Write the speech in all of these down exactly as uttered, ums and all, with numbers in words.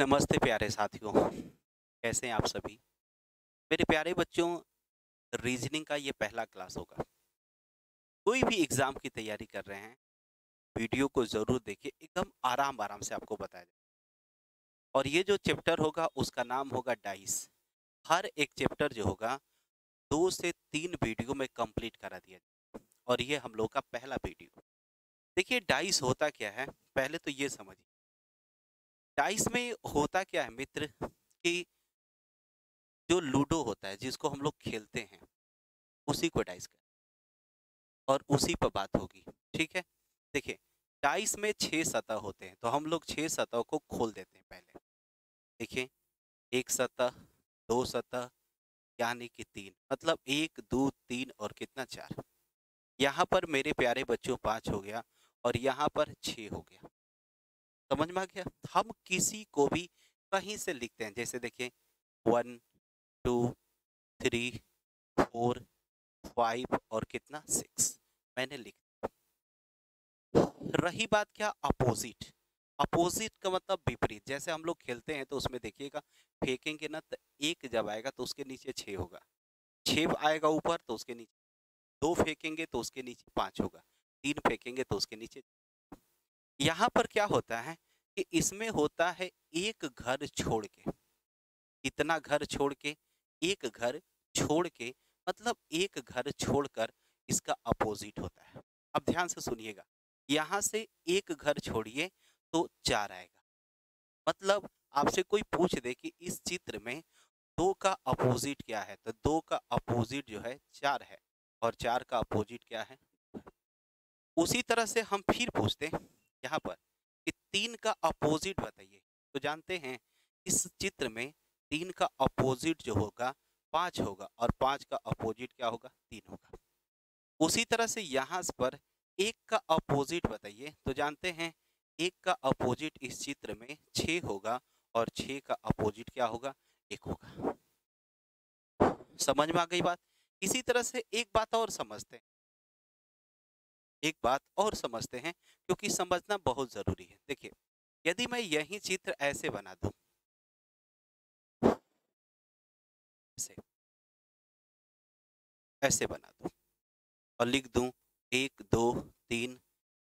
नमस्ते प्यारे साथियों, कैसे हैं आप सभी मेरे प्यारे बच्चों। रीजनिंग का ये पहला क्लास होगा। कोई भी एग्ज़ाम की तैयारी कर रहे हैं वीडियो को ज़रूर देखिए, एकदम आराम आराम से आपको बताया जाए। और ये जो चैप्टर होगा उसका नाम होगा डाइस। हर एक चैप्टर जो होगा दो से तीन वीडियो में कंप्लीट करा दिया जाए। और ये हम लोग का पहला वीडियो। देखिए डाइस होता क्या है, पहले तो ये समझिए डाइस में होता क्या है मित्र, कि जो लूडो होता है जिसको हम लोग खेलते हैं उसी को डाइस कर, और उसी पर बात होगी। ठीक है, देखिए डाइस में छः सतह होते हैं, तो हम लोग छः सतह को खोल देते हैं। पहले देखिए एक सतह, दो सतह यानी कि तीन, मतलब एक दो तीन और कितना चार। यहाँ पर मेरे प्यारे बच्चों पाँच हो गया और यहाँ पर छः हो गया। समझ में आ गया। हम किसी को भी कहीं से लिखते हैं, जैसे देखिए one two three four five और कितना सिक्स मैंने लिख दिया। रही बात क्या अपोजिट, अपोजिट का मतलब विपरीत। जैसे हम लोग खेलते हैं तो उसमें देखिएगा फेंकेंगे ना, तो एक जब आएगा तो उसके नीचे छः होगा, छः आएगा ऊपर तो उसके नीचे दो, फेंकेंगे तो उसके नीचे पाँच होगा, तीन फेंकेंगे तो उसके नीचे। यहाँ पर क्या होता है कि इसमें होता है एक घर छोड़ के, इतना घर छोड़ के, एक घर छोड़ के, मतलब एक घर छोड़कर इसका अपोजिट होता है। अब ध्यान से सुनिएगा, यहाँ से एक घर छोड़िए तो चार आएगा। मतलब आपसे कोई पूछ दे कि इस चित्र में दो का अपोजिट क्या है, तो दो का अपोजिट जो है चार है, और चार का अपोजिट क्या है। उसी तरह से हम फिर पूछते हैं यहाँ पर कि तीन का अपोजिट बताइए, तो जानते हैं इस चित्र में तीन का अपोजिट जो होगा पाँच होगा, और पाँच का अपोजिट क्या होगा, तीन होगा। उसी तरह से यहाँ पर एक का अपोजिट बताइए, तो जानते हैं एक का अपोजिट इस चित्र में छः होगा, और छः का अपोजिट क्या होगा, एक होगा। समझ में आ गई बात। इसी तरह से एक बात और समझते हैं, एक बात और समझते हैं क्योंकि समझना बहुत जरूरी है। देखिए यदि मैं यही चित्र ऐसे बना दूं, ऐसे ऐसे बना दूं और लिख दूं एक दो तीन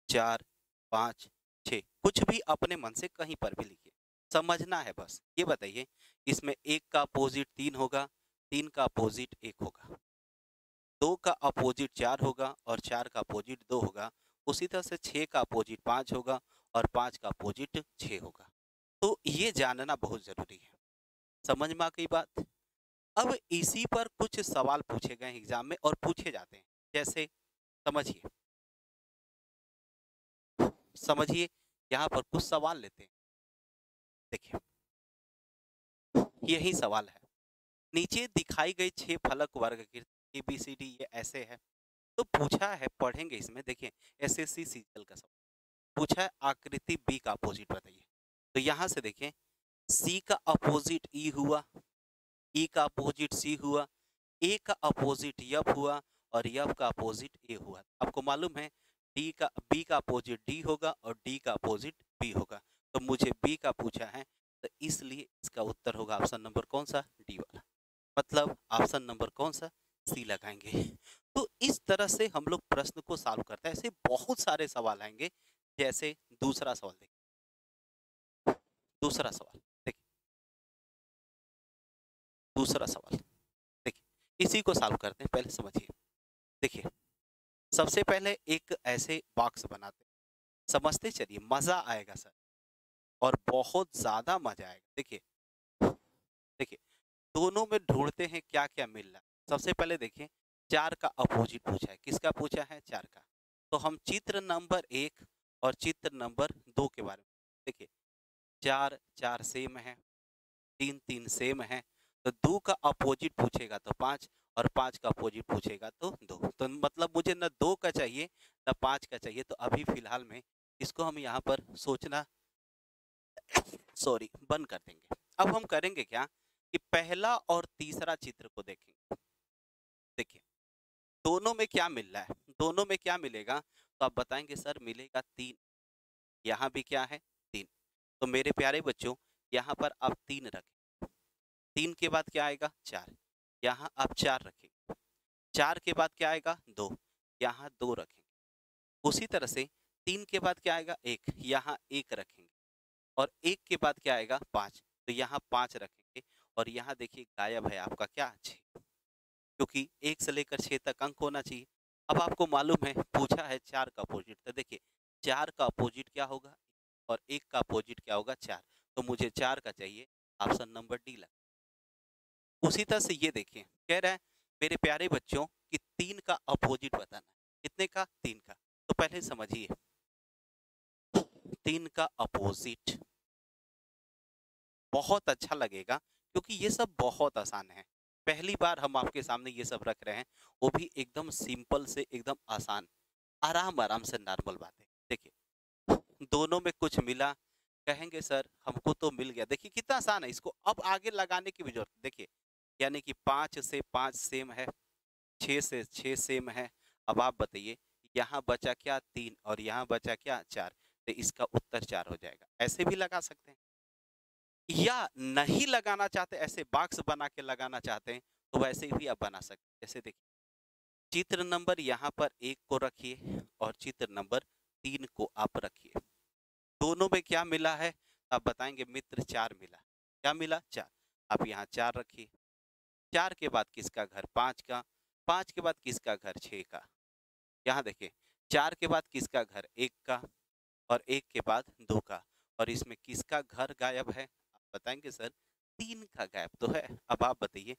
चार पाँच छः, कुछ भी अपने मन से कहीं पर भी लिखिए, समझना है बस। ये बताइए इसमें एक का अपोजिट तीन होगा, तीन का अपोजिट एक होगा, दो का अपोजिट चार होगा, और चार का अपोजिट दो होगा। उसी तरह से छः का अपोजिट पाँच होगा, और पाँच का अपोजिट छः होगा। तो ये जानना बहुत ज़रूरी है। समझ में आ गई बात। अब इसी पर कुछ सवाल पूछे गए एग्जाम में और पूछे जाते हैं। जैसे समझिए समझिए यहाँ पर कुछ सवाल लेते हैं। देखिए यही सवाल है, नीचे दिखाई गई छः फलक वर्ग की ए बी सी डी ये ऐसे है, तो पूछा है पढ़ेंगे इसमें। देखिए एस एस सी सीजल का सवाल पूछा है, आकृति बी का अपोजिट बताइए, तो यहाँ से देखें सी का अपोजिट ई हुआ, ई का अपोजिट सी हुआ, ए का अपोजिट यफ हुआ, और यफ का अपोजिट ए हुआ। आपको मालूम है डी का बी का अपोजिट डी होगा, और डी का अपोजिट बी होगा, तो मुझे बी का पूछा है, तो इसलिए इसका उत्तर होगा ऑप्शन नंबर कौन सा, डी वाला, मतलब ऑप्शन नंबर कौन सा, सी लगाएंगे। तो इस तरह से हम लोग प्रश्न को सॉल्व करते हैं। ऐसे बहुत सारे सवाल आएंगे। जैसे दूसरा सवाल देखिए, दूसरा सवाल देखिए, दूसरा सवाल देखिए, इसी को सॉल्व करते हैं। पहले समझिए, देखिए सबसे पहले एक ऐसे बॉक्स बनाते हैं, समझते चलिए, मजा आएगा सर, और बहुत ज्यादा मजा आएगा। देखिए देखिए दोनों में ढूंढते हैं क्या क्या मिल रहा है। सबसे पहले देखिए चार का अपोजिट पूछा है, किसका पूछा है, चार का, तो हम चित्र नंबर एक और चित्र नंबर दो के बारे में देखिए। चार चार सेम है, तीन तीन सेम है, तो दो का अपोजिट पूछेगा तो पाँच, और पाँच का अपोजिट पूछेगा तो दो। तो मतलब मुझे ना दो का चाहिए ना पाँच का चाहिए, तो अभी फिलहाल में इसको हम यहाँ पर सोचना सॉरी बंद कर देंगे। अब हम करेंगे क्या कि पहला और तीसरा चित्र को देखेंगे। देखिए दोनों में क्या मिल रहा है, दोनों में क्या मिलेगा, तो आप बताएंगे सर मिलेगा तीन, यहाँ भी क्या है तीन। तो मेरे प्यारे बच्चों यहाँ पर आप तीन रखें, तीन के बाद क्या आएगा चार, यहाँ आप चार रखेंगे, चार के बाद क्या आएगा दो, यहाँ दो रखेंगे। उसी तरह से तीन के बाद क्या आएगा एक, यहाँ एक रखेंगे, और एक के बाद क्या आएगा पाँच, तो यहाँ पाँच रखेंगे। और यहाँ देखिए गायब है आपका क्या छः, क्योंकि एक से लेकर छः तक अंक होना चाहिए। अब आपको मालूम है पूछा है चार का अपोजिट, तो देखिए चार का अपोजिट क्या होगा और एक का अपोजिट क्या होगा चार, तो मुझे चार का चाहिए, ऑप्शन नंबर डी लगा। उसी तरह से ये देखिए कह रहा है मेरे प्यारे बच्चों कि तीन का अपोजिट बताना, कितने का तीन का, तो पहले समझिए तीन का अपोजिट बहुत अच्छा लगेगा क्योंकि ये सब बहुत आसान है। पहली बार हम आपके सामने ये सब रख रहे हैं, वो भी एकदम सिंपल से एकदम आसान, आराम आराम से नॉर्मल बातें। देखिए दोनों में कुछ मिला, कहेंगे सर हमको तो मिल गया। देखिए कितना आसान है, इसको अब आगे लगाने की भी जरूरत नहीं। देखिए यानी कि पाँच से पाँच सेम है, छः से छः सेम है। अब आप बताइए यहाँ बचा क्या तीन और यहाँ बचा क्या चार, तो इसका उत्तर चार हो जाएगा। ऐसे भी लगा सकते हैं, या नहीं लगाना चाहते ऐसे बॉक्स बना के लगाना चाहते हैं तो वैसे भी आप बना सकते हैं। जैसे देखिए चित्र नंबर यहाँ पर एक को रखिए और चित्र नंबर तीन को आप रखिए, दोनों में क्या मिला है आप बताएंगे मित्र चार मिला, क्या मिला चार, आप यहाँ चार रखिए। चार के बाद किसका घर पाँच का, पाँच के बाद किसका घर छः का, यहाँ देखिए चार के बाद किसका घर एक का और एक के बाद दो का, और इसमें किसका घर गायब है बताएंगे सर तीन का गैप तो है। अब आप बताइए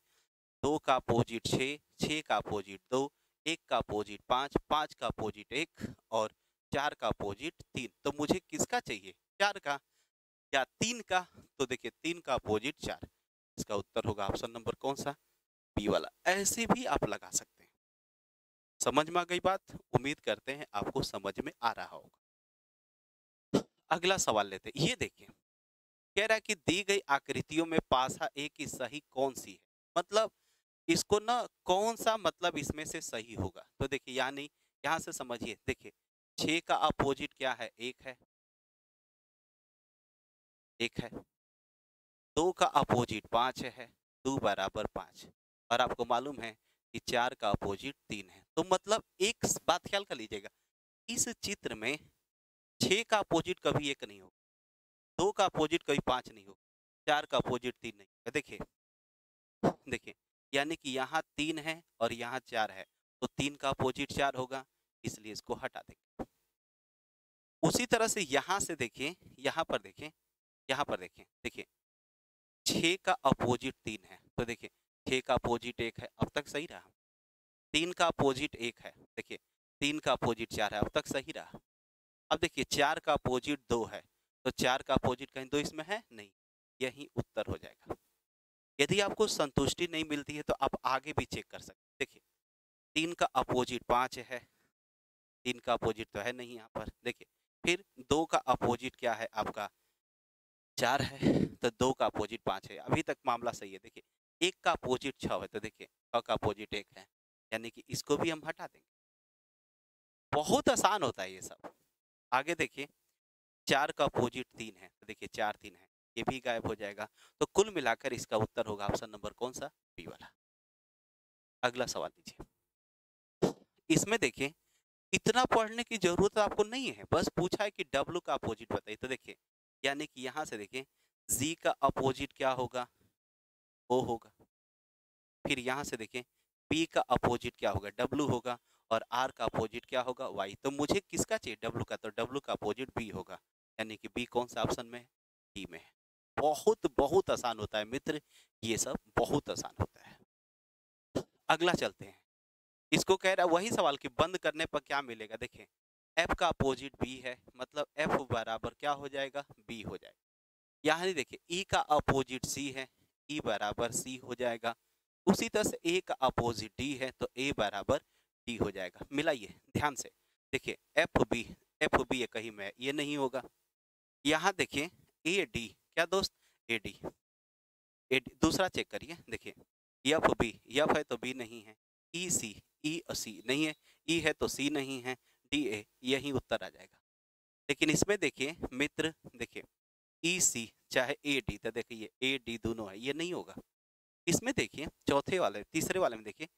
दो का अपोजिट छः, छः का अपोजिट दो, एक का अपोजिट पाँच, पाँच का अपोजिट एक और चार का अपोजिट तीन, तो मुझे किसका चाहिए चार का या तीन का, तो देखिए तीन का अपोजिट चार, इसका उत्तर होगा ऑप्शन नंबर कौन सा बी वाला। ऐसे भी आप लगा सकते हैं। समझ में आ गई बात, उम्मीद करते हैं आपको समझ में आ रहा होगा। अगला सवाल लेते हैं, ये देखिए कह रहा है कि दी गई आकृतियों में पासा ए की सही कौन सी है, मतलब इसको ना कौन सा मतलब इसमें से सही होगा। तो देखिए यानी यहाँ से समझिए, देखिए छः का अपोजिट क्या है एक है, एक है दो का अपोजिट पाँच है, दो बराबर पाँच, और आपको मालूम है कि चार का अपोजिट तीन है। तो मतलब एक बात ख्याल कर लीजिएगा, इस चित्र में छः का अपोजिट कभी एक नहीं होगा, दो का अपोजिट कभी पाँच नहीं हो, चार का अपोजिट तीन नहीं है। देखिए देखिए यानी कि यहाँ तीन है और यहाँ चार है, तो तीन का अपोजिट चार होगा, इसलिए इसको हटा देंगे। उसी तरह से यहाँ से देखिए, यहाँ पर देखें, यहाँ पर देखें, देखिए छः का अपोजिट तीन है, तो देखिए छः का अपोजिट एक है, अब तक सही रहा। तीन का अपोजिट एक है, देखिए तीन का अपोजिट चार है, अब तक सही रहा। अब देखिए चार का अपोजिट दो है, तो चार का अपोजिट कहीं दो इसमें है नहीं, यही उत्तर हो जाएगा। यदि आपको संतुष्टि नहीं मिलती है तो आप आगे भी चेक कर सकते हैं। देखिए तीन का अपोजिट पाँच है, तीन का अपोजिट तो है नहीं यहाँ पर, देखिए फिर दो का अपोजिट क्या है आपका चार है, तो दो का अपोजिट पाँच है, अभी तक मामला सही है। देखिए एक का अपोजिट छः है, तो देखिए छः का अपोजिट एक है, यानी कि इसको भी हम हटा देंगे। बहुत आसान होता है ये सब। आगे देखिए चार का अपोजिट तीन है, तो देखिए चार तीन है, ये भी गायब हो जाएगा। तो कुल मिलाकर इसका उत्तर होगा ऑप्शन नंबर कौन सा बी वाला। अगला सवाल लीजिए, इसमें देखिए इतना पढ़ने की जरूरत आपको नहीं है, बस पूछा है कि डब्ल्यू का अपोजिट बताइए। तो देखिए यानी कि यहाँ से देखिए जी का अपोजिट क्या होगा ओ होगा, फिर यहाँ से देखिए पी का अपोजिट क्या होगा डब्ल्यू होगा, और आर का अपोजिट क्या होगा वाई, तो मुझे किसका चाहिए डब्ल्यू का, तो डब्ल्यू का अपोजिट बी होगा, यानी कि बी कौन सा ऑप्शन में है डी में है। बहुत बहुत आसान होता है मित्र, ये सब बहुत आसान होता है। अगला चलते हैं, इसको कह रहा है वही सवाल कि बंद करने पर क्या मिलेगा। देखें एफ का अपोजिट बी है, मतलब एफ बराबर क्या हो जाएगा बी हो जाएगा। यानी देखिए ई का अपोजिट सी है, ई बराबर सी हो जाएगा। उसी तरह से ए का अपोजिट डी है, तो ए बराबर डी हो जाएगा। मिलाइए ध्यान से, देखिए एफ बी एफ बी ये कहीं में ये नहीं होगा। यहाँ देखिए ए डी क्या दोस्त ए डी ए डी दूसरा चेक करिए, देखिए एफ बी एफ है तो बी नहीं है, ई सी ई सी नहीं है, ई है तो सी नहीं है, डी ए यही उत्तर आ जाएगा। लेकिन इसमें देखिए मित्र देखिए ई सी चाहे ए डी, तो देखिए ए डी दोनों है, ये नहीं होगा। इसमें देखिए चौथे वाले तीसरे वाले में देखिए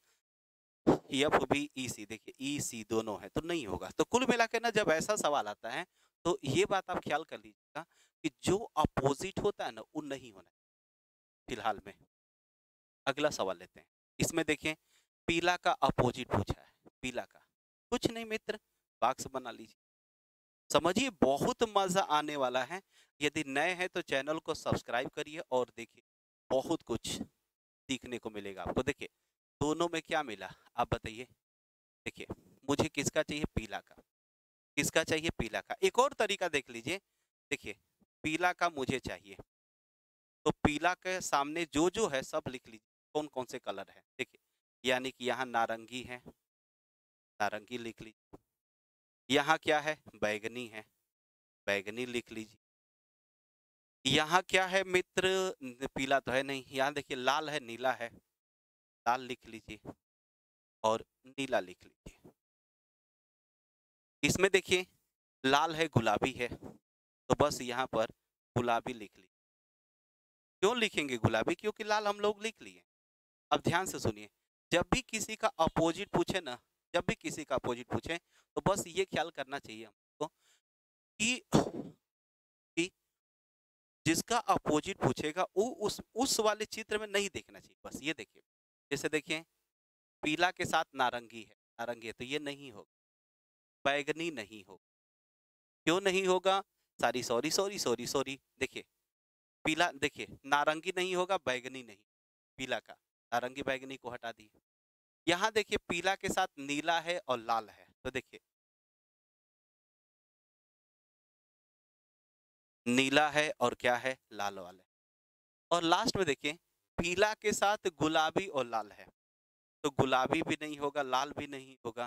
एफ बी ई सी, देखिए ई सी दोनों है तो नहीं होगा। तो कुल मिला के ना जब ऐसा सवाल आता है तो ये बात आप ख्याल कर लीजिएगा कि जो अपोजिट होता है ना वो नहीं होना है। फिलहाल में अगला सवाल लेते हैं। इसमें देखिए पीला का अपोजिट पूछा है, पीला का कुछ नहीं मित्र, बॉक्स बना लीजिए। समझिए बहुत मज़ा आने वाला है। यदि नए हैं तो चैनल को सब्सक्राइब करिए और देखिए बहुत कुछ सीखने को मिलेगा आपको। देखिए दोनों में क्या मिला आप बताइए। देखिए मुझे किसका चाहिए, पीला का, किसका चाहिए, पीला का। एक और तरीका देख लीजिए, देखिए पीला का मुझे चाहिए तो पीला के सामने जो जो है सब लिख लीजिए कौन कौन से कलर है। देखिए यानी कि यहाँ नारंगी है, नारंगी लिख लीजिए। यहाँ क्या है, बैगनी है, बैगनी लिख लीजिए। यहाँ क्या है मित्र, पीला तो है नहीं, यहाँ देखिए लाल है, नीला है, लाल लिख लीजिए और नीला लिख लीजिए। इसमें देखिए लाल है, गुलाबी है, तो बस यहाँ पर गुलाबी लिख लीजिए। क्यों लिखेंगे गुलाबी, क्योंकि लाल हम लोग लिख लिए। अब ध्यान से सुनिए, जब भी किसी का अपोजिट पूछे ना, जब भी किसी का अपोजिट पूछे तो बस ये ख्याल करना चाहिए हमको कि, कि जिसका अपोजिट पूछेगा वो उस उस वाले चित्र में नहीं देखना चाहिए। बस ये देखिए, जैसे देखिए पीला के साथ नारंगी है, नारंगी है तो ये नहीं होगा, बैगनी नहीं होगा। क्यों नहीं होगा, सारी सॉरी सॉरी सॉरी सॉरी देखिए पीला, देखिए नारंगी नहीं होगा, बैगनी नहीं, पीला का नारंगी बैगनी को हटा दिए। यहाँ देखिए पीला के साथ नीला है और लाल है, तो देखिए नीला है और क्या है, लाल वाला है। और लास्ट में देखिए पीला के साथ गुलाबी और लाल है, तो गुलाबी भी नहीं होगा, लाल भी नहीं होगा।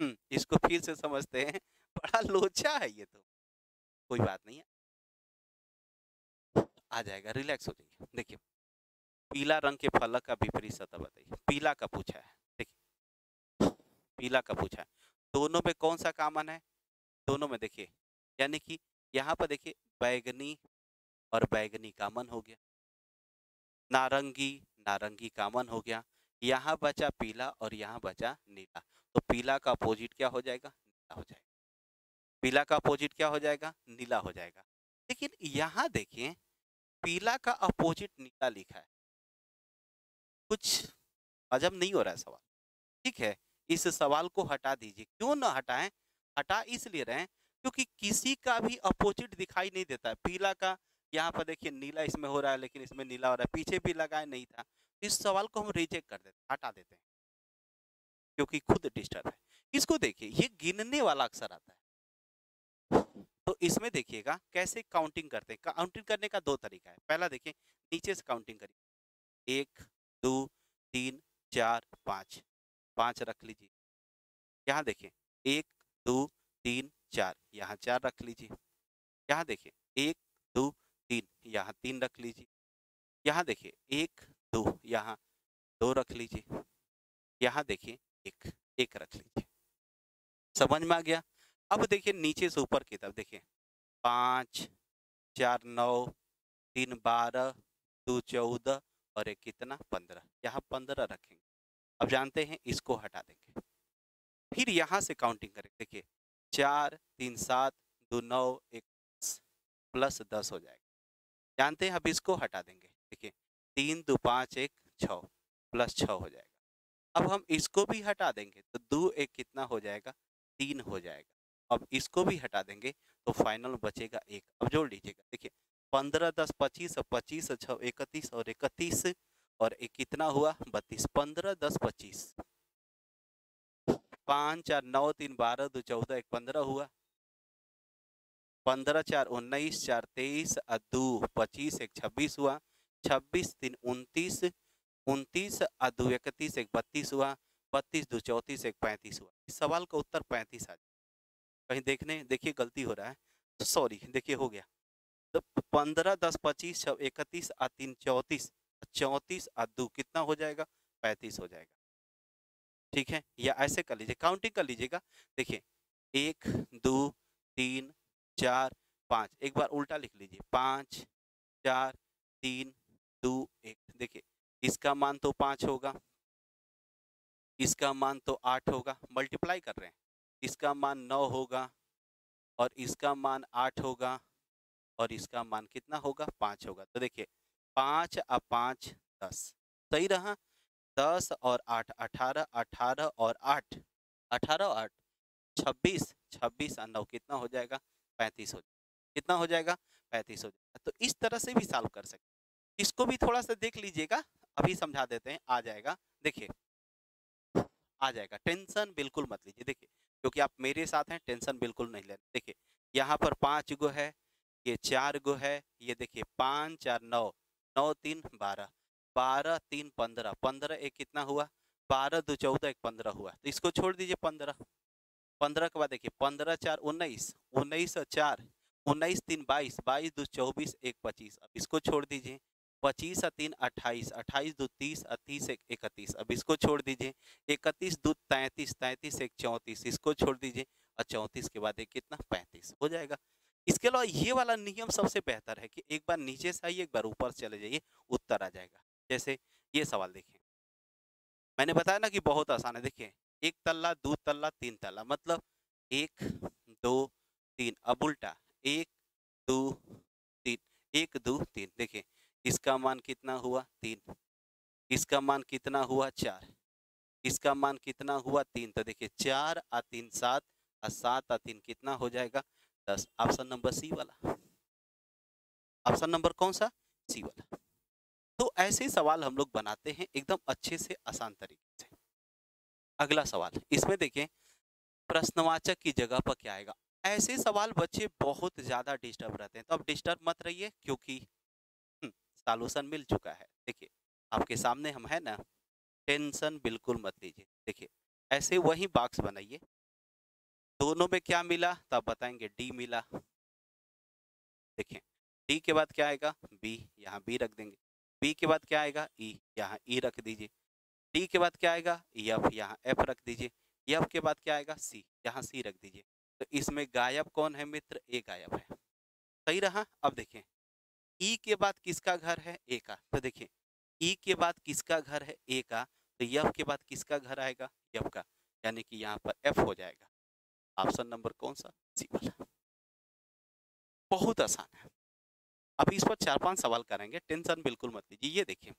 हम्म इसको फिर से समझते हैं, बड़ा लोचा है ये, तो कोई बात नहीं है, आ जाएगा, रिलैक्स हो जाइए। देखिए पीला रंग के फलक का विपरीत सतह बताइए, पीला का पूछा है, देखिए पीला का पूछा है। दोनों में कौन सा कॉमन है, दोनों में देखिए यानी कि यहाँ पर देखिए बैगनी और बैगनी कॉमन हो गया, नारंगी नारंगी कॉमन हो गया, यहाँ बचा पीला और यहाँ बचा नीला। तो पीला का अपोजिट क्या हो जाएगा, नीला हो जाएगा, पीला का अपोजिट क्या हो जाएगा, नीला हो जाएगा। लेकिन यहाँ देखिए पीला का अपोजिट नीला लिखा है, कुछ अजब नहीं हो रहा है सवाल, ठीक है। इस सवाल को हटा दीजिए। क्यों ना हटाएं, हटा इसलिए रहे हैं क्योंकि किसी का भी अपोजिट दिखाई नहीं देता है। पीला का यहाँ पर देखिए नीला इसमें हो रहा है, लेकिन इसमें नीला हो रहा है, पीछे भी लगाए नहीं था। इस सवाल को हम रिजेक्ट कर देते, हटा देते हैं क्योंकि खुद डिस्टर्ब है। इसको देखिए ये गिनने वाला अक्सर आता है, तो इसमें देखिएगा कैसे काउंटिंग करते हैं। काउंटिंग करने का दो तरीका है। पहला देखिए नीचे से काउंटिंग करिए, एक दो तीन चार पाँच, पाँच रख लीजिए। यहाँ देखिए एक दो तीन चार, यहाँ चार रख लीजिए। यहाँ देखिए एक दो तीन, यहाँ तीन रख लीजिए। यहाँ देखिए एक दो, यहाँ दो रख लीजिए। यहाँ देखिए एक एक रख लीजिए। समझ में आ गया। अब देखिए नीचे से ऊपर की तरफ देखिए, पाँच चार नौ, तीन बारह, दो चौदह और एक कितना पंद्रह, यहाँ पंद्रह रखेंगे। अब जानते हैं इसको हटा देंगे, फिर यहाँ से काउंटिंग करें। देखिए चार तीन सात, दो नौ, एक प्लस दस हो जाएगा। जानते हैं अब इसको हटा देंगे। देखिए तीन दो पाँच, एक छः, प्लस छः हो जाएगा। अब हम इसको भी हटा देंगे तो दो एक कितना हो जाएगा, तीन हो जाएगा। अब इसको भी हटा देंगे तो फाइनल बचेगा एक। अब जोड़ लीजिएगा, देखिए पंद्रह दस पच्चीस और पच्चीस छः इकतीस और इकतीस और एक कितना हुआ, बत्तीस। पंद्रह दस पच्चीस, पाँच चार नौ, तीन बारह, दो चौदह, एक पंद्रह हुआ। पंद्रह चार उन्नीस, चार तेईस, दो पच्चीस, एक छब्बीस हुआ। छब्बीस तीन उनतीस, उनतीस दो इकतीस, एक बत्तीस हुआ। बत्तीस दो चौंतीस, एक पैंतीस हुआ। इस सवाल का उत्तर पैंतीस आ जाए। कहीं देखने देखिए गलती हो रहा है, सॉरी देखिए हो गया। तो पंद्रह दस पच्चीस, छः इकतीस, आ तीन चौंतीस, चौंतीस आ दो कितना हो जाएगा, पैंतीस हो जाएगा। ठीक है, या ऐसे कर लीजिए, काउंटिंग कर लीजिएगा। देखिए एक दो तीन चार पाँच, एक बार उल्टा लिख लीजिए, पाँच चार तीन दो एक। देखिए इसका मान तो पाँच होगा, इसका मान तो आठ होगा, मल्टीप्लाई कर रहे हैं, इसका मान नौ होगा और इसका मान आठ होगा और इसका मान कितना होगा, पाँच होगा। तो देखिए पाँच और पाँच दस, सही रहा, दस और आठ अठारह, अठारह और आठ अठारह और आठ छब्बीस, छब्बीस और नौ कितना हो जाएगा, पैंतीस हो जाएगा, कितना हो जाएगा, पैंतीस हो जाएगा। तो इस तरह से भी सॉल्व कर सकते हैं, इसको भी थोड़ा सा देख लीजिएगा, अभी समझा देते हैं, आ जाएगा, देखिए आ जाएगा, टेंशन बिल्कुल मत लीजिए। देखिए क्योंकि आप मेरे साथ हैं, टेंशन बिल्कुल नहीं लेना। देखिए यहाँ पर पाँच गो है, ये चार गो है, ये देखिए पाँच चार नौ, नौ तीन बारह, बारह तीन पंद्रह, पंद्रह एक कितना हुआ, बारह दो चौदह, एक पंद्रह हुआ। तो इसको छोड़ दीजिए, पंद्रह, पंद्रह के बाद देखिए पंद्रह चार उन्नीस, उन्नीस और चार उन्नीस, तीन बाईस, बाईस दो चौबीस, एक पच्चीस, अब इसको छोड़ दीजिए, पच्चीस और तीन अट्ठाईस, अट्ठाईस दो तीस, तीस एक इकतीस, अब इसको छोड़ दीजिए, इकतीस दो तैंतीस, तैंतीस एक चौंतीस, इसको छोड़ दीजिए, और चौंतीस के बाद एक कितना, पैंतीस हो जाएगा। इसके अलावा ये वाला नियम सबसे बेहतर है कि एक बार नीचे से आइए, एक बार ऊपर चले जाइए, उत्तर आ जाएगा। जैसे ये सवाल देखिए, मैंने बताया ना कि बहुत आसान है। देखिए एक तल्ला दो तल्ला तीन तल्ला, मतलब एक दो तीन, अब उल्टा एक दो तीन, एक दो तीन, देखिए इसका मान कितना हुआ, तीन, इसका मान कितना हुआ, चार, इसका मान कितना हुआ, तीन। तो देखिए चार आ तीन सात, आ सात आ तीन कितना हो जाएगा, दस। ऑप्शन नंबर सी वाला, ऑप्शन नंबर कौन सा, सी वाला। तो ऐसे सवाल हम लोग बनाते हैं एकदम अच्छे से, आसान तरीके से। अगला सवाल, इसमें देखिए प्रश्नवाचक की जगह पर क्या आएगा। ऐसे सवाल बच्चे बहुत ज़्यादा डिस्टर्ब रहते हैं, तो आप डिस्टर्ब मत रहिए क्योंकि सॉल्यूशन मिल चुका है। देखिए आपके सामने हम है ना, टेंशन बिल्कुल मत लीजिए। देखिए ऐसे वही बॉक्स बनाइए, दोनों में क्या मिला तो आप बताएंगे डी मिला। देखिए डी के बाद क्या आएगा, बी, यहाँ बी रख देंगे। बी के बाद क्या आएगा, ई, यहाँ ई रख दीजिए। डी के बाद क्या आएगा, एफ, यहाँ एफ रख दीजिए। एफ के बाद क्या आएगा, सी, यहाँ सी रख दीजिए। तो इसमें गायब कौन है मित्र, ए गायब है, सही रहा। अब देखें ई के बाद किसका घर है, ए का, तो देखिए ई के बाद किसका घर है, ए का, तो एफ के बाद किसका घर आएगा, एफ का, यानी कि यहाँ पर एफ हो जाएगा। ऑप्शन नंबर कौन सा, सी वाला। बहुत आसान है, अभी इस पर चार पांच सवाल करेंगे, टेंशन बिल्कुल मत लीजिए। ये देखिए,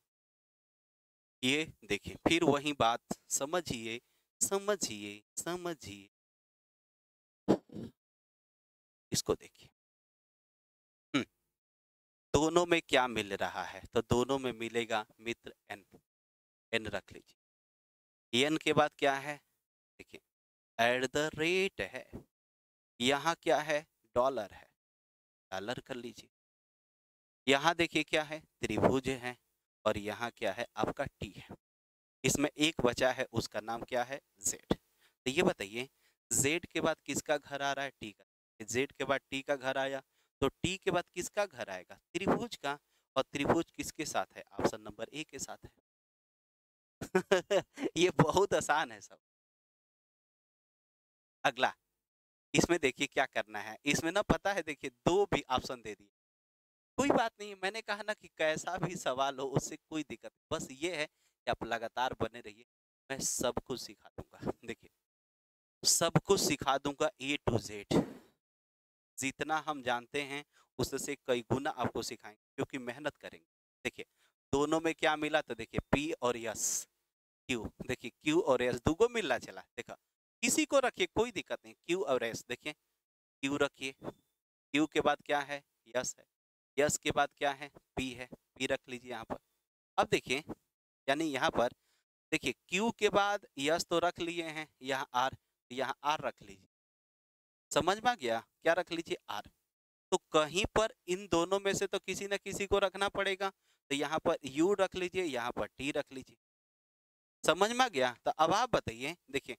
ये देखिए फिर वही बात, समझिए समझिए समझिए, इसको देखिए दोनों में क्या मिल रहा है, तो दोनों में मिलेगा मित्र एन, एन रख लीजिए। एन के बाद क्या है, देखिए एट द रेट है, यहाँ क्या है, डॉलर है, डॉलर कर लीजिए। यहाँ देखिए क्या है, त्रिभुज है, और यहाँ क्या है आपका टी है। इसमें एक बचा है, उसका नाम क्या है, जेड। तो ये बताइए जेड के बाद किसका घर आ रहा है, टी का। जेड के बाद टी का घर आया, तो टी के बाद किसका घर आएगा, त्रिभुज का, और त्रिभुज किसके साथ है, ऑप्शन नंबर ए के साथ है। ये बहुत आसान है सब। अगला, इसमें देखिए क्या करना है, इसमें ना पता है, देखिए दो भी ऑप्शन दे दिए, कोई बात नहीं, मैंने कहा ना कि कैसा भी सवाल हो उससे कोई दिक्कत नहीं, बस ये है कि आप लगातार बने रहिए, मैं सब कुछ सिखा दूंगा। देखिए सब कुछ सिखा दूंगा, ए टू जेड, जितना हम जानते हैं उससे कई गुना आपको सिखाएंगे क्योंकि मेहनत करेंगे। देखिए दोनों में क्या मिला, तो देखिए पी और एस, क्यू, देखिए क्यू और एस दोगो मिलना चला, देखा किसी को रखिए कोई दिक्कत नहीं, क्यू और एस, देखिए क्यू रखिए, क्यू के बाद क्या है, यस है, यस के बाद क्या है, पी है, पी रख लीजिए यहाँ पर। अब देखिए यानी यहाँ पर देखिए क्यू के बाद यस तो रख लिए हैं, यहाँ आर, यहाँ आर रख लीजिए, समझ में आ गया, क्या रख लीजिए, आर। तो कहीं पर इन दोनों में से तो किसी ना किसी को रखना पड़ेगा, तो यहाँ पर यू रख लीजिए, यहाँ पर टी रख लीजिए, समझ में आ गया। तो अब आप बताइए, देखिए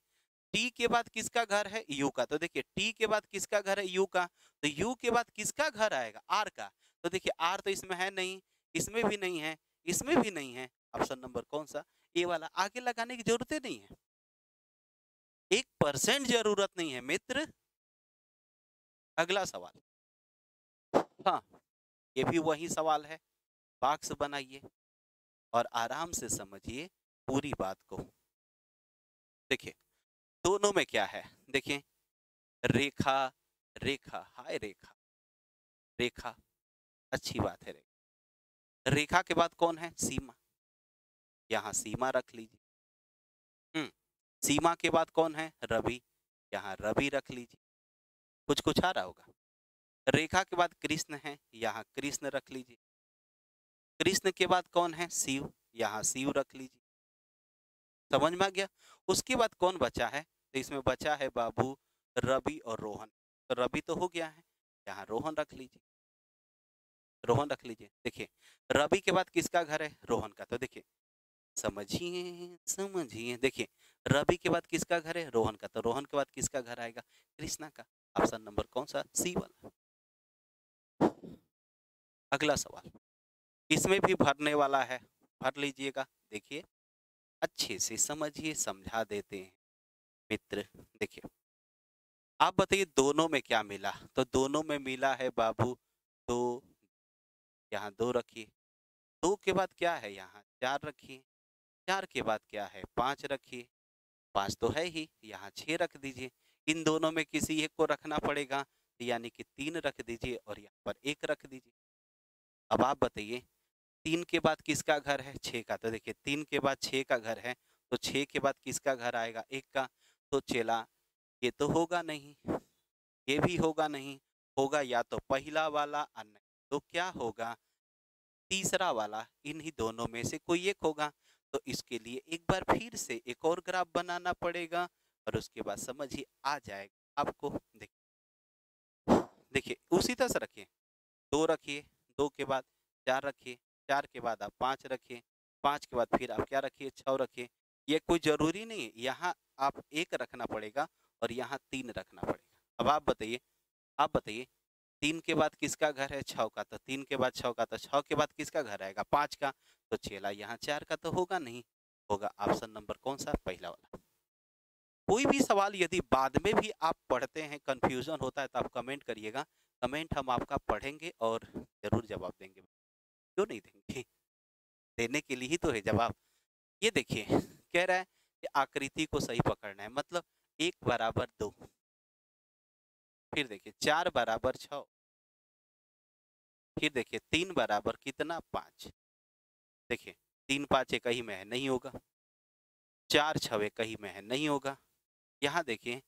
टी के बाद किसका घर है, यू का, तो देखिए टी के बाद किसका घर है, यू का, तो यू के बाद किसका घर आएगा, आर का। तो देखिए आर तो इसमें है नहीं, इसमें भी नहीं है, इसमें भी नहीं है, ऑप्शन नंबर कौन सा, ए वाला। आगे लगाने की जरूरत ही नहीं है, एक परसेंट जरूरत नहीं है मित्र। अगला सवाल, हाँ, ये भी वही सवाल है। बॉक्स बनाइए और आराम से समझिए पूरी बात को। देखिए दोनों में क्या है, देखिए रेखा रेखा, हाय रेखा रेखा अच्छी बात है। रेखा रेखा के बाद कौन है? सीमा। यहाँ सीमा रख लीजिए। हम्म सीमा के बाद कौन है? रवि। यहाँ रवि रख लीजिए। कुछ कुछ आ रहा होगा। रेखा के बाद कृष्ण है, यहाँ कृष्ण रख लीजिए। कृष्ण के बाद कौन है? शिव। यहाँ शिव रख लीजिए। समझ में आ गया। उसके बाद कौन बचा है? तो इसमें बचा है बाबू, रवि और रोहन। तो रवि तो हो गया है, यहाँ रोहन रख लीजिए। रोहन रख लीजिए। देखिए रवि के बाद किसका घर है? रोहन का। तो देखिए समझिए समझिए, देखिए रवि के बाद किसका घर है? रोहन का। तो रोहन के बाद किसका घर आएगा? कृष्णा का। ऑप्शन नंबर कौन सा? सी वाला। अगला सवाल इसमें भी भरने वाला है, भर लीजिएगा। देखिए अच्छे से समझिए, समझा देते हैं मित्र। देखिए आप बताइए दोनों में क्या मिला? तो दोनों में मिला है बाबू दो, यहाँ दो रखिए। दो के बाद क्या है? यहाँ चार रखिए। चार के बाद क्या है? पाँच रखिए। पाँच तो है ही, यहाँ छः रख दीजिए। इन दोनों में किसी एक को रखना पड़ेगा, यानी कि तीन रख दीजिए और यहाँ पर एक रख दीजिए। अब आप बताइए तीन के बाद किसका घर है? छः का। तो देखिए तीन के बाद छः का घर है, तो छः के बाद किसका घर आएगा? एक का। तो चला ये तो होगा नहीं, ये भी होगा नहीं, होगा या तो पहला वाला अन्य। तो क्या होगा? तीसरा वाला। इन्हीं दोनों में से कोई एक होगा। तो इसके लिए एक बार फिर से एक और ग्राफ बनाना पड़ेगा और उसके बाद समझ ही आ जाएगा आपको। देखिए देखिए उसी तरह से रखिए। दो रखिए, दो के बाद चार रखिए, चार के बाद आप पाँच रखिए, पाँच के बाद फिर आप क्या रखिए? छः रखिए। ये कोई ज़रूरी नहीं है, यहाँ आप एक रखना पड़ेगा और यहाँ तीन रखना पड़ेगा। अब आप बताइए, आप बताइए तीन के बाद किसका घर है? छः का। तो तीन के बाद छः का, तो छः के बाद किसका घर आएगा? पाँच का। तो चला यहाँ चार का तो होगा नहीं, होगा ऑप्शन नंबर कौन सा? पहला वाला। कोई भी सवाल यदि बाद में भी आप पढ़ते हैं कंफ्यूजन होता है तो आप कमेंट करिएगा। कमेंट हम आपका पढ़ेंगे और ज़रूर जवाब देंगे। क्यों नहीं देंगे, देने के लिए ही तो है जवाब। ये देखिए कह रहा है कि आकृति को सही पकड़ना है, मतलब एक बराबर दो, फिर देखिए चार बराबर छः, फिर देखिए तीन बराबर कितना? पाँच। देखिए तीन पाँच एक ही में है, नहीं होगा। चार छः एक ही में है, नहीं होगा। यहाँ देखिए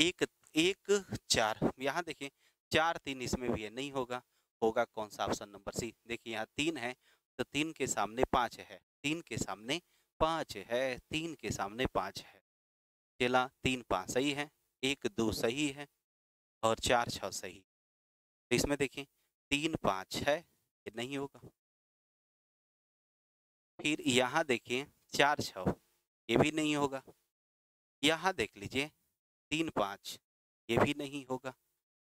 एक एक चार, यहाँ देखिए चार तीन इसमें भी है, नहीं होगा। होगा कौन सा? Option number C. देखिए यहाँ तीन है तो तीन के सामने पाँच है, तीन के सामने पाँच है, तीन के सामने पाँच है। चला तीन पाँच सही है, एक दो सही है और चार छः सही। तो इसमें देखिए तीन पाँच है, ये नहीं होगा। फिर यहाँ देखिए चार छः, ये भी नहीं होगा। यहाँ देख लीजिए तीन पाँच, ये भी नहीं होगा।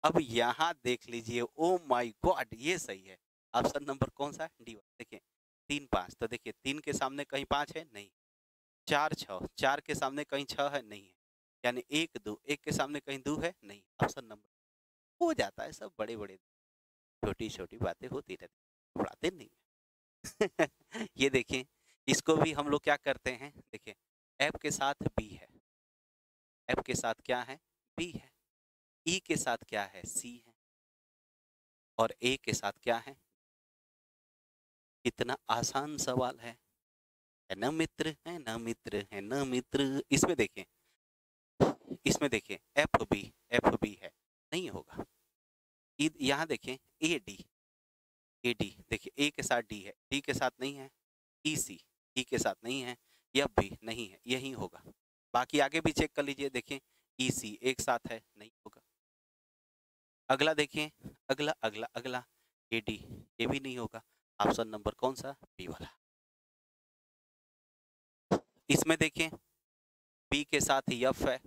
अब यहाँ देख लीजिए, ओ माय गॉड, ये सही है। ऑप्शन नंबर कौन सा है? डी। देखिए तीन पाँच, तो देखिए तीन के सामने कहीं पाँच है, नहीं। चार छः, चार के सामने कहीं छः है, नहीं है। यानी एक दो, एक के सामने कहीं दो है, नहीं। ऑप्शन नंबर हो जाता है। सब बड़े बड़े छोटी छोटी बातें होती रहती, पढ़ाते नहीं। ये देखिए इसको भी हम लोग क्या करते हैं, देखिए एफ के साथ बी है, एफ के साथ क्या है? बी है। ई के साथ क्या है? सी है। और ए के साथ क्या है? कितना आसान सवाल है, है ना मित्र, है ना मित्र, है ना मित्र। इसमें देखें, इसमें देखिए एफ बी, एफ बी है, नहीं होगा। यहाँ देखिए ए डी, ए डी देखिए ए के साथ डी है, डी के साथ नहीं है। ई सी, ई के साथ नहीं है। यह भी नहीं है, यही होगा। बाकी आगे भी चेक कर लीजिए। देखिए ई सी एक साथ है, नहीं होगा। अगला देखिए, अगला अगला अगला ए डी, ये भी नहीं होगा। ऑप्शन नंबर कौन सा? बी वाला। इसमें देखिए बी के साथ ही एफ है,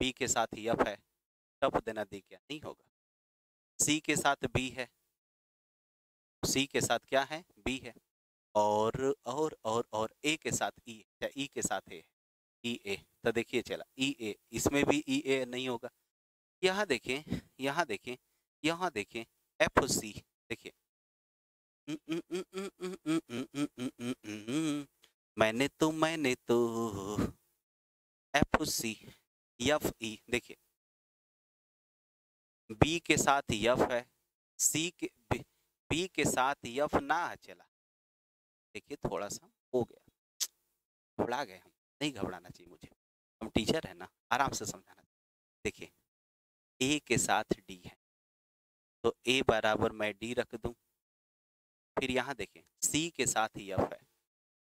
बी के साथ ही एफ है, टप देना दी क्या? नहीं होगा। सी के साथ बी है, सी के साथ क्या है? बी है। और और और और ए के साथ ई है, ई के साथ ए, ई ए। तो देखिए चला ई ए, इसमें भी ई ए नहीं होगा। यहाँ देखिए, यहाँ देखिए, यहाँ देखिए एफ सी देखिए, मैंने तो मैंने तो एफ सी एफ ई देखिए, बी के साथ एफ है, सी के बी के साथ एफ ना चला देखिए, थोड़ा सा हो गया, घबरा गए हम, नहीं घबराना चाहिए मुझे, हम टीचर है ना, आराम से समझाना चाहिए। देखिए ए के साथ डी है तो ए बराबर मैं डी रख दूं, फिर यहाँ देखें सी के साथ एफ है,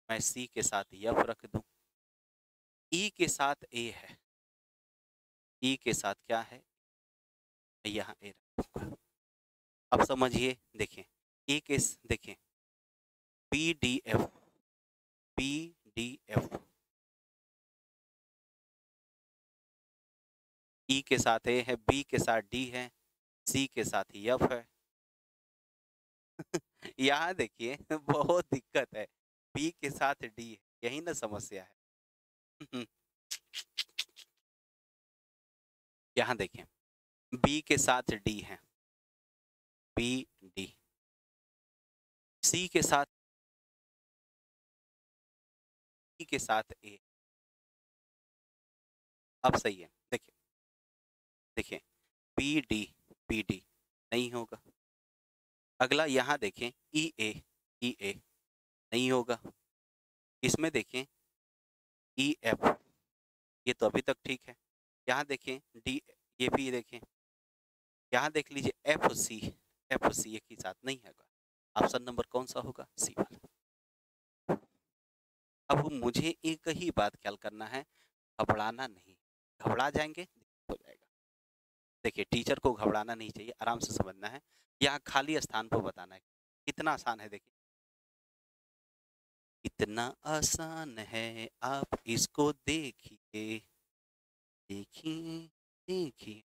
मैं सी के साथ एफ रख दूं, ई के साथ ए है, ई के साथ क्या है यहाँ ए रख दूंगा। अब समझिए देखें ए के देखें B D F, B D F, E के साथ ए है, बी के साथ डी है, सी के साथ ही एफ है। यहाँ देखिए बहुत दिक्कत है, बी के साथ डी है, यही ना समस्या है। यहाँ देखिए बी के साथ डी है, बी डी, सी के साथ डी के साथ ए, अब सही है। देखिए देखिए बी डी बी डी नहीं होगा, अगला यहाँ देखें ई ए, ई ए नहीं होगा, इसमें देखें ई एफ, ये तो अभी तक ठीक है, यहाँ देखें डी, ये भी देखें, यहाँ देख लीजिए एफ सी, एफ सी एक ही साथ नहीं होगा, ऑप्शन नंबर कौन सा होगा, सी वाला। अब मुझे एक ही बात ख्याल करना है, घबराना नहीं, घबरा जाएंगे हो जाएगा। देखिए टीचर को घबराना नहीं चाहिए, आराम से समझना है, यहाँ खाली स्थान पर बताना है, कितना आसान है देखिए, इतना आसान है आप इसको देखिए, देखिए देखिए,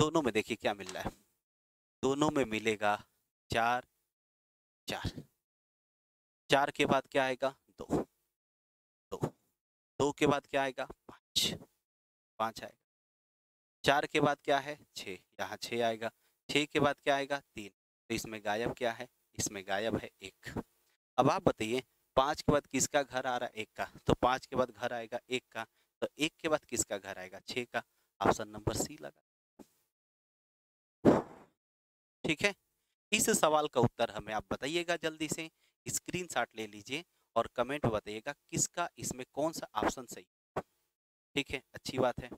दोनों में देखिए क्या मिल रहा है, दोनों में मिलेगा चार, चार चार के बाद क्या आएगा, दो, दो दो के बाद क्या आएगा, पाँच, पाँच आएगा, चार के बाद क्या है, छः, यहाँ छः आएगा, छः के बाद क्या आएगा, तीन, तो इसमें गायब क्या है, इसमें गायब है एक। अब आप बताइए पाँच के बाद किसका घर आ रहा है, एक का, तो पाँच के बाद घर आएगा एक का, तो एक के बाद किसका घर आएगा, छः का, ऑप्शन नंबर सी लगा। ठीक है, इस सवाल का उत्तर हमें आप बताइएगा, जल्दी से स्क्रीनशॉट ले लीजिए और कमेंट बताइएगा किसका इसमें कौन सा ऑप्शन सही है। ठीक है, अच्छी बात है,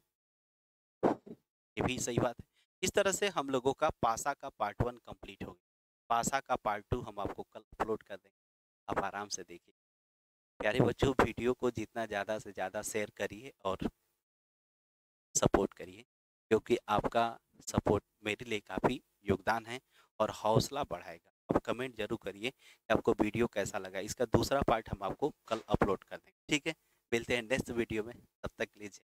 ये भी सही बात है। इस तरह से हम लोगों का पासा का पार्ट वन कंप्लीट हो गया, पासा का पार्ट टू हम आपको कल अपलोड कर देंगे, आप आराम से देखिए। प्यारे बच्चों, वीडियो को जितना ज़्यादा से ज़्यादा शेयर करिए और सपोर्ट करिए, क्योंकि आपका सपोर्ट मेरे लिए काफ़ी योगदान है और हौसला बढ़ाएगा। आप कमेंट जरूर करिए कि आपको वीडियो कैसा लगा, इसका दूसरा पार्ट हम आपको कल अपलोड कर देंगे। ठीक है, मिलते हैं नेक्स्ट वीडियो में, तब तक लीजिए।